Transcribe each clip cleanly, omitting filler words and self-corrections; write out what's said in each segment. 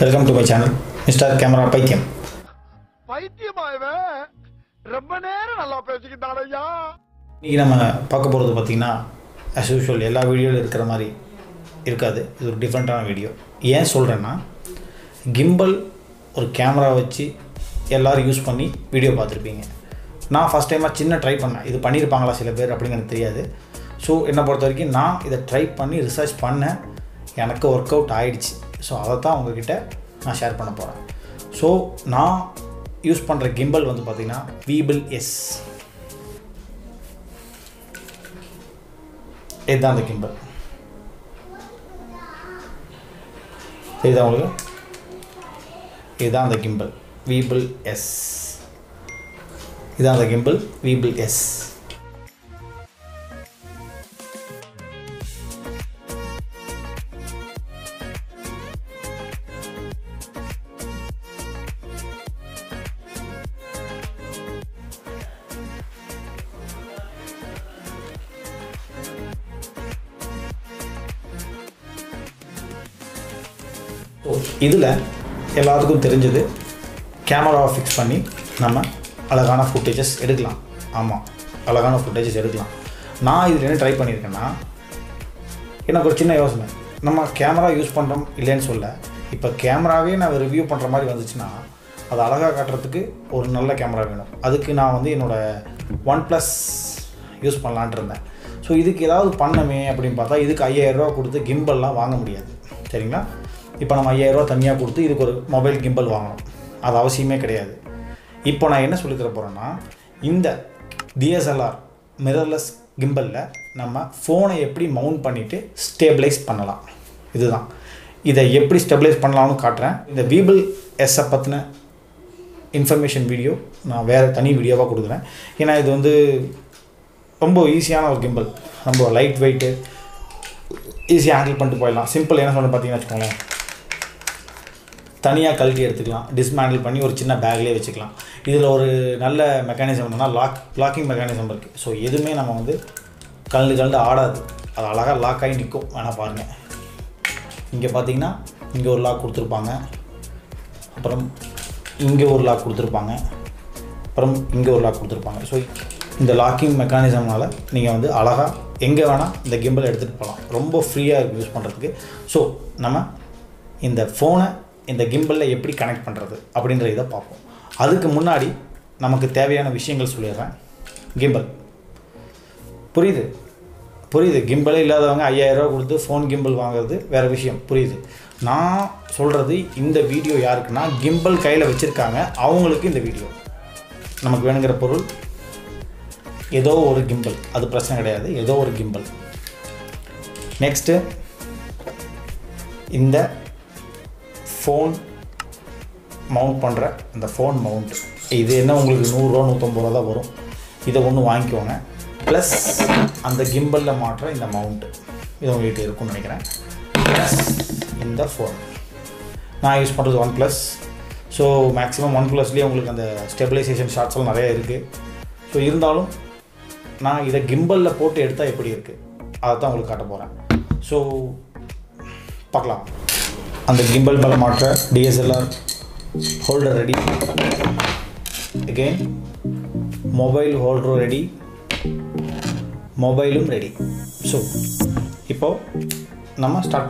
Welcome to my channel, Mr. Camera Paithiyam. We will see as usual, all videos are different video. Why am gimbal or camera use video. First time try this. So, I research and work out. So, I share it. So, I use gimbal Weebill S. This is the gimbal. This is the gimbal. Weebill S. This is the gimbal. Weebill S. This is the camera fixed we have footage. I have a camera. Now, I have a mobile gimbal. That's why I have now, in the DSLR mirrorless gimbal, we mount phone and stabilize the phone. This is how stabilize the Weebill S information video. I will show you a video. This is easy gimbal. Lightweight, easy angle, simple. Dismantle பண்ணி ஒரு சின்ன பேக்லயே வெச்சுக்கலாம். இதுல ஒரு நல்ல mechanism என்னன்னா locking mechanism இருக்கு. So எதுமே நம்ம வந்து கல்லுகள்ல ஆடாது. அது அழகா லாக் ஆகி நிக்கும். انا பாருங்க. இங்க பாத்தீங்கன்னா இங்க ஒரு லாக் கொடுத்திருப்பாங்க. அப்புறம் இங்க ஒரு லாக் கொடுத்திருப்பாங்க. அப்புறம் இங்க ஒரு லாக் கொடுத்திருப்பாங்க. சோ இந்த லாக்கிங் மெக்கானிசம்னால நீங்க வந்து அழகா எங்க வேணா இந்த கிம்பல் எடுத்துட்டு போலாம். ரொம்ப ஃப்ரீயா யூஸ் பண்றதுக்கு. சோ நம்ம இந்த ஃபோனை இந்த கிம்பல்ல எப்படி கனெக்ட் பண்றது அப்படிங்கறத பாப்போம். அதுக்கு முன்னாடி நமக்கு தேவையான விஷயங்கள் சொல்லிறேன். கிம்பல். புரியுது? புரியுது. கிம்பல் இல்லாதவங்க 5000 ரூபாய் கொடுத்து ஃபோன் கிம்பல் வாங்குறது வேற விஷயம். புரியுது? நான் சொல்றது இந்த வீடியோ யாருக்குன்னா கிம்பல் கையில வச்சிருக்காங்க அவங்களுக்கு இந்த வீடியோ. நமக்கு வேணுங்கற பொருள் ஏதோ ஒரு கிம்பல். அது பிரச்சனை கிடையாது. ஏதோ ஒரு கிம்பல். நெக்ஸ்ட் இந்த phone mount பண்ற அந்த phone mount இது என்ன உங்களுக்கு 100 ரூபாய் 150 ரூபாய் தான் வரும். இத ஒன்னு வாங்கிக்கோங்க. பிளஸ் அந்த கிம்பல்ல மாட்டற இந்த mount இது உங்களுக்கு இருக்கும்னு நினைக்கிறேன். பிளஸ் இந்த phone நான் யூஸ் பண்றது OnePlus. சோ மேக்ஸिमम OnePlus லயே உங்களுக்கு அந்த ஸ்டெபிலைசேஷன் ஷாட்ஸ் எல்லாம் நிறைய இருக்கு. சோ இருந்தாலும் நான் இத கிம்பல்ல போட்டு எடுத்தா எப்படி இருக்கு அத தான் உங்களுக்கு காட்ட போறேன். சோ பார்க்கலாம். And the gimbal ball motor DSLR holder ready. Again, mobile holder ready. Mobile ready. So, now we start.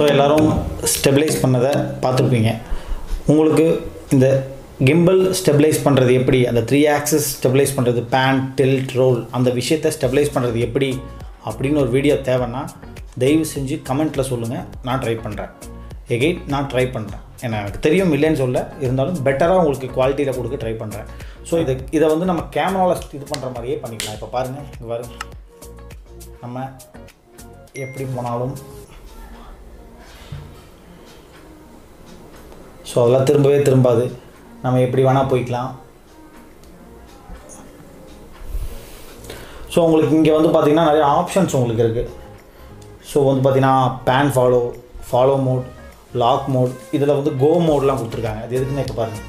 So எல்லோரும் ஸ்டெபிலைஸ் பண்ணதை பார்த்துருப்பீங்க. உங்களுக்கு இந்த கிம்பல் ஸ்டெபிலைஸ் பண்ணுறது எப்படி, அந்த 3 ஆக்சஸ் ஸ்டெபிலைஸ் பண்ணுறது, பேன், டில்ட், ரோல், அந்த விஷயத்தை ஸ்டெபிலைஸ் பண்ணுறது எப்படி அப்படின்னு ஒரு வீடியோ தேவைன்னா தயவு செஞ்சு கமெண்ட்டில் சொல்லுங்கள். நான் ட்ரை பண்ணுறேன், எகைன் நான் ட்ரை பண்ணுறேன். ஏன்னா எனக்கு தெரியும் இல்லைன்னு சொல்ல, இருந்தாலும் பெட்டராக உங்களுக்கு குவாலிட்டியில் கொடுக்க ட்ரை பண்ணுறேன். ஸோ இதை வந்து நம்ம கேமராவில் இது பண்ணுற மாதிரியே பண்ணிக்கலாம். இப்போ பாருங்கள், இங்கே பாருங்க, நம்ம எப்படி போனாலும் ஸோ அதெல்லாம் திரும்பவே திரும்பாது. நம்ம எப்படி வேணால் போய்க்கலாம். ஸோ உங்களுக்கு இங்கே வந்து பார்த்திங்கன்னா நிறைய ஆப்ஷன்ஸ் உங்களுக்கு இருக்குது. ஸோ வந்து பார்த்திங்கன்னா pan follow, follow mode, lock mode, இதில் வந்து கோ மோட்லாம் கொடுத்துருக்காங்க. அது எதுக்குன்னு இப்போ பாருங்கள்,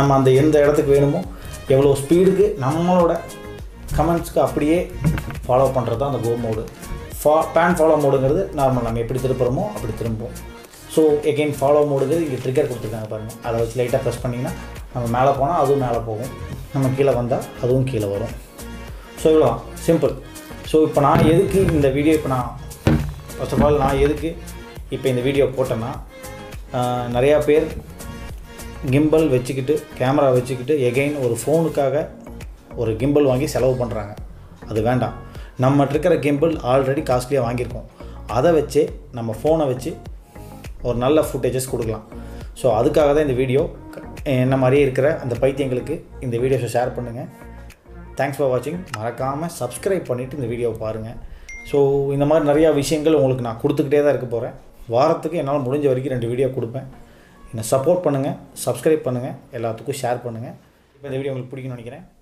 நம்ம அந்த எந்த இடத்துக்கு வேணுமோ எவ்வளோ ஸ்பீடுக்கு நம்மளோட கமெண்ட்ஸ்க்கு அப்படியே ஃபாலோ பண்ணுறது தான் அந்த கோ மோடு. பேன் ஃபாலோ மோடுங்கிறது நார்மல் நம்ம எப்படி திருப்புறமோ அப்படி திரும்புவோம். ஸோ எகெயின் ஃபாலோ மோடுங்கிறது இங்கே ட்ரிக்கர் கொடுத்துருக்காங்க பாருங்கள். அதை வச்சு லைட்டாக ப்ரெஸ் பண்ணிங்கன்னா நம்ம மேலே போனால் அதுவும் மேலே போகும், நம்ம கீழே வந்தால் அதுவும் கீழே வரும். ஸோ இவ்வளோ சிம்பிள். ஸோ இப்போ நான் எதுக்கு இந்த வீடியோ, இப்போ நான் ஃபர்ஸ்ட் ஆஃப் ஆல் நான் எதுக்கு இப்போ இந்த வீடியோ போட்டேன்னா, நிறையா பேர் கிம்பல் வச்சுக்கிட்டு கேமரா வச்சுக்கிட்டு எகெயின் ஒரு ஃபோனுக்காக ஒரு கிம்பல் வாங்கி செலவு பண்ணுறாங்க. அது வேண்டாம். நம்மகிட்ட இருக்கிற கிம்பல் ஆல்ரெடி காஸ்ட்லியாக வாங்கியிருக்கோம். அதை வச்சு நம்ம ஃபோனை வச்சு ஒரு நல்ல ஃபுட்டேஜஸ் கொடுக்கலாம். ஸோ அதுக்காக தான் இந்த வீடியோ. என்ன மாதிரியே இருக்கிற அந்த பைத்தியங்களுக்கு இந்த வீடியோஸை ஷேர் பண்ணுங்கள். தேங்க்ஸ் ஃபார் வாட்சிங். மறக்காமல் சப்ஸ்கிரைப் பண்ணிவிட்டு இந்த வீடியோவை பாருங்கள். ஸோ இந்த மாதிரி நிறையா விஷயங்கள் உங்களுக்கு நான் கொடுத்துக்கிட்டே தான் இருக்க போகிறேன். வாரத்துக்கு என்னால் முடிஞ்ச வரைக்கும் 2 வீடியோ கொடுப்பேன். என்னை சப்போர்ட் பண்ணுங்கள், சப்ஸ்கிரைப் பண்ணுங்கள், எல்லாத்துக்கும் ஷேர் பண்ணுங்கள். இப்போ இந்த வீடியோ உங்களுக்கு பிடிக்கும்னு நினைக்கிறேன்.